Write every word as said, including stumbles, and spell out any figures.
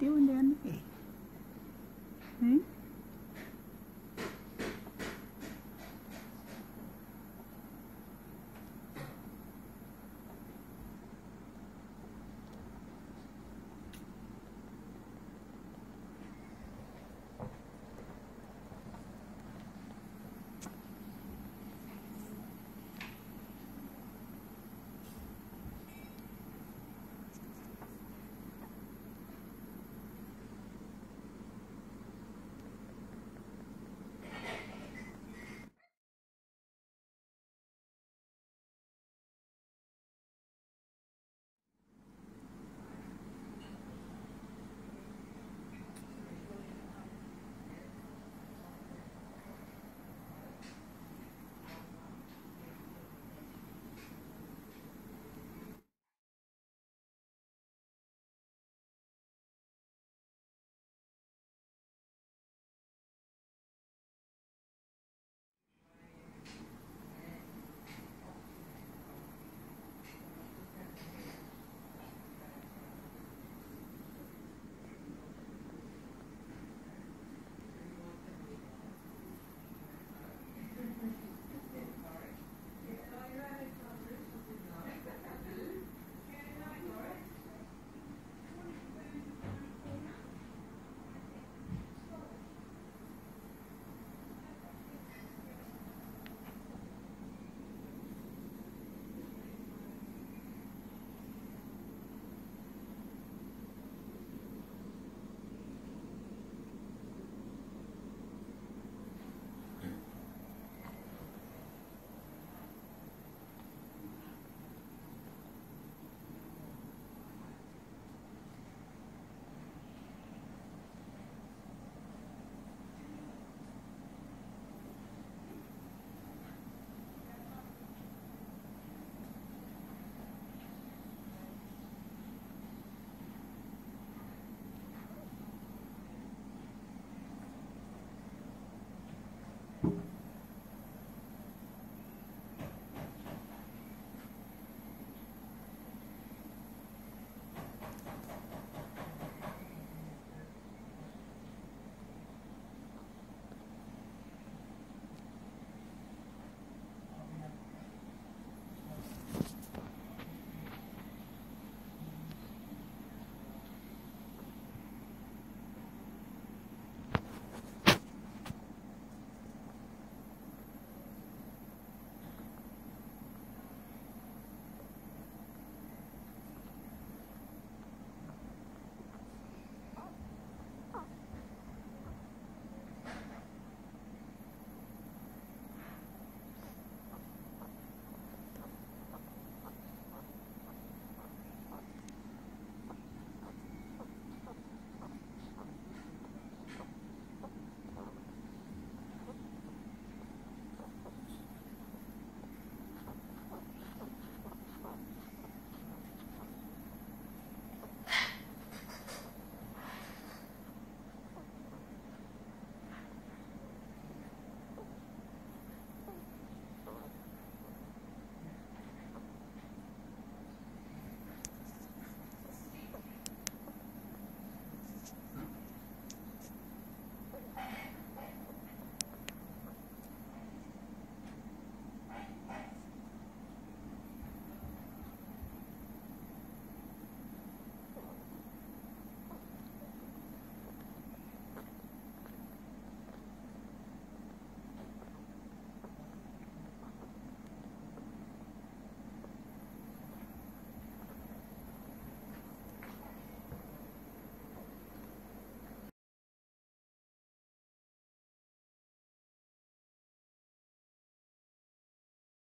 you doing down there?